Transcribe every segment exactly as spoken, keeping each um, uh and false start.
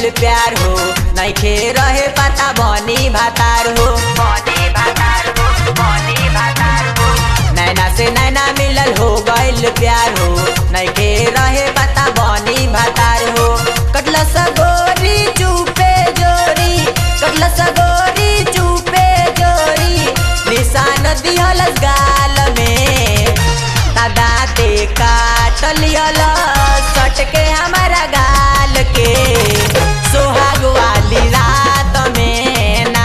गइल प्यार हो, नइखे रहे पता बनी भातार हो, बनी भातार हो, बनी भातार हो। नैना से नैना मिलल हो गइल प्यार हो, नइखे रहे पता बनी भातार हो। कटला सा गोरी चुपे जोरी, कटला सा गोरी चुपे जोरी, निशान दिहल गाल में दाँते काटल सटके हमारा गाल के। सोहाग वाली रात में ना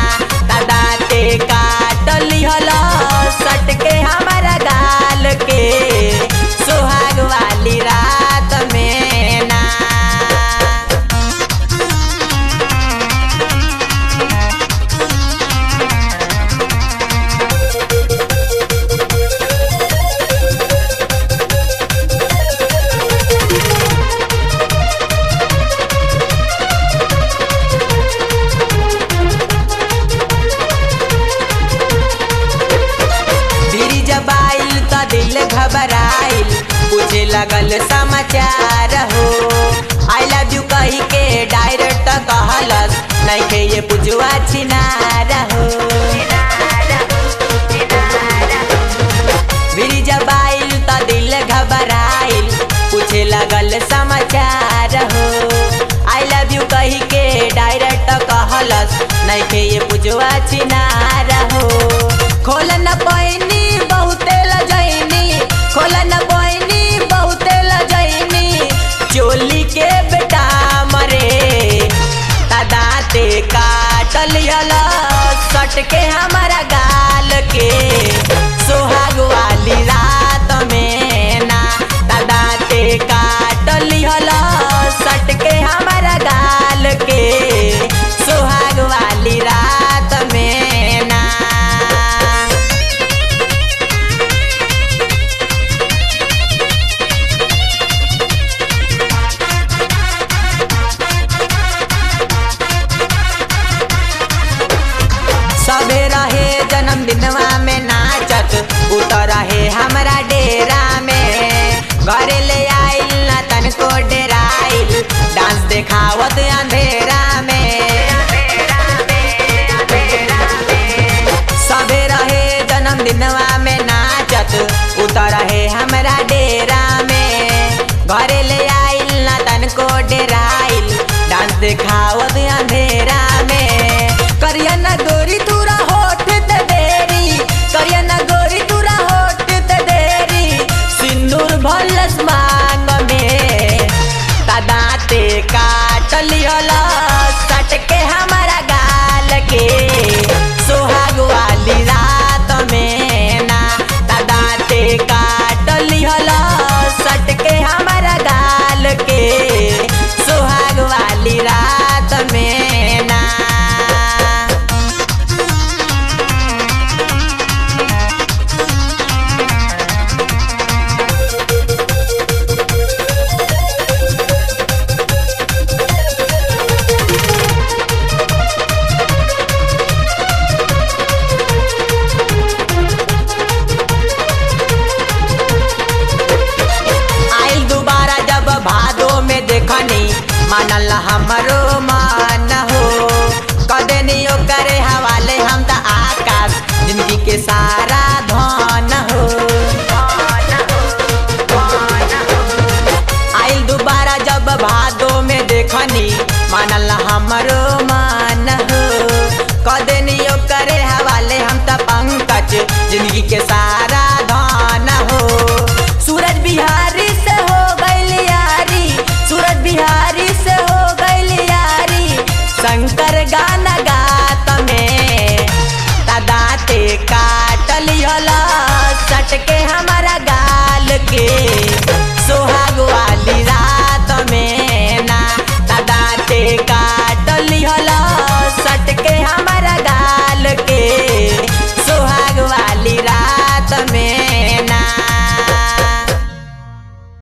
दादाते काटल सटके हमारा गाल के, सोहाग वाली रात में ना। घबराइल पूछे लगल समाचार हो, आई लव यू कही के डायरेक्ट कहलस, नहीं के ये पूछवा छिनार हो। जब आइल तो दिल घबराइल पूछे लगल समाचार हो, आई लव यू कही के डायरेक्ट कहलस, नहीं के ये पूछवा छिनार हो। खोल न पैनी बहुते लजैनी, खोल न पैनी बहुते लजैनी, चोली के बेटा मरे दाँते काटल सटके हमारा गाल के। सोहाग वाली रात में ना दाँते काटल सटके हमारा गाल के, सोहाग वाली रात में ना। सबे रहे जन्मदिनवा में नाचत, उतर रहे हमारा डेरा में, घरे ले आइल ना तनको डेराइल, डांस देखावत अंधेरा में। सबे रहे जन्मदिनवा में नाचत, उतर रहे हमारा डेरा में, घरे ले आइल ना तनको डेराइल, डांस देखावत अंधेरा में। करिया ना गोरी तुरा होठ ते देरी, करिया ना गोरी तुरा होठ ते देरी, सिंदूर भलस मांग में दाँते काटल सटके हमारा गाल के। सोहाग वाली रात में ना दाँते काटल सटके हमारा गाल के, सोहाग वाली रात में ना। मानल हमारो मान हो, कदे नहीं करे हवाले हम त आकाश, जिंदगी के सारा धन हो। आइल दोबारा जब भादो में देखनी, मानल हमारो मान हो, कदे नहीं करे हवाले हम त पंकज, जिंदगी के सारा धन हो। सूरज बिहारी से हो गइल यारी, सूरज बिहारी से हो गइल यारी, शंकर गाना गात में दाँते काटल सटके हमारा गाल के।